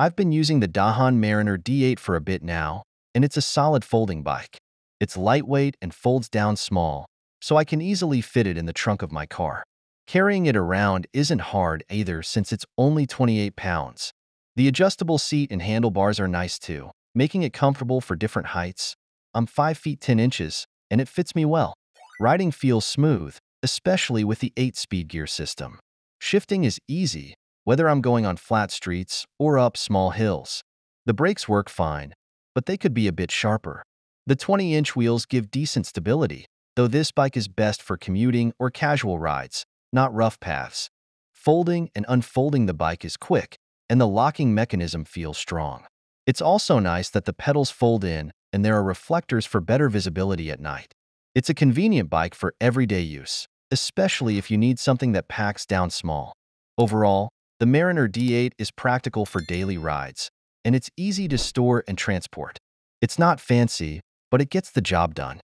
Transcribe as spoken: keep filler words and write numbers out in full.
I've been using the Dahon Mariner D eight for a bit now, and it's a solid folding bike. It's lightweight and folds down small, so I can easily fit it in the trunk of my car. Carrying it around isn't hard either since it's only twenty-eight pounds. The adjustable seat and handlebars are nice too, making it comfortable for different heights. I'm five feet ten inches, and it fits me well. Riding feels smooth, especially with the eight-speed gear system. Shifting is easy, whether I'm going on flat streets or up small hills. The brakes work fine, but they could be a bit sharper. The twenty-inch wheels give decent stability, though this bike is best for commuting or casual rides, not rough paths. Folding and unfolding the bike is quick, and the locking mechanism feels strong. It's also nice that the pedals fold in and there are reflectors for better visibility at night. It's a convenient bike for everyday use, especially if you need something that packs down small. Overall, the Mariner D eight is practical for daily rides, and it's easy to store and transport. It's not fancy, but it gets the job done.